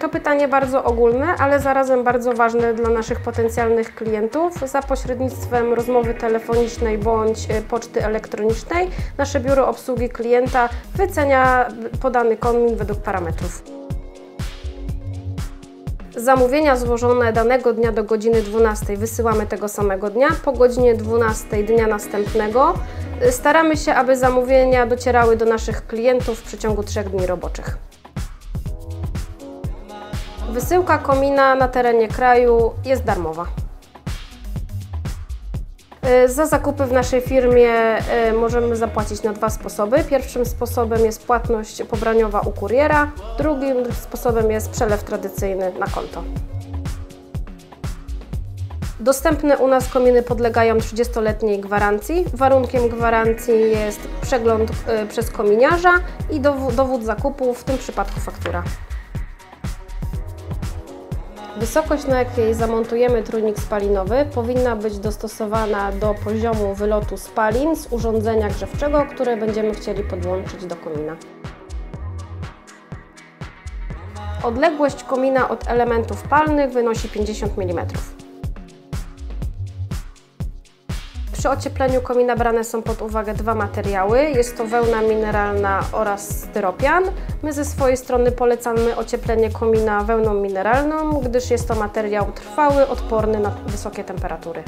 To pytanie bardzo ogólne, ale zarazem bardzo ważne dla naszych potencjalnych klientów. Za pośrednictwem rozmowy telefonicznej bądź poczty elektronicznej nasze biuro obsługi klienta wycenia podany komin według parametrów. Zamówienia złożone danego dnia do godziny 12 wysyłamy tego samego dnia, po godzinie 12 dnia następnego. Staramy się, aby zamówienia docierały do naszych klientów w przeciągu 3 dni roboczych. Wysyłka komina na terenie kraju jest darmowa. Za zakupy w naszej firmie możemy zapłacić na 2 sposoby. Pierwszym sposobem jest płatność pobraniowa u kuriera, drugim sposobem jest przelew tradycyjny na konto. Dostępne u nas kominy podlegają 30-letniej gwarancji. Warunkiem gwarancji jest przegląd przez kominiarza i dowód zakupu, w tym przypadku faktura. Wysokość, na jakiej zamontujemy trójnik spalinowy, powinna być dostosowana do poziomu wylotu spalin z urządzenia grzewczego, które będziemy chcieli podłączyć do komina. Odległość komina od elementów palnych wynosi 50 mm. Przy ociepleniu komina brane są pod uwagę 2 materiały. Jest to wełna mineralna oraz styropian. My ze swojej strony polecamy ocieplenie komina wełną mineralną, gdyż jest to materiał trwały, odporny na wysokie temperatury.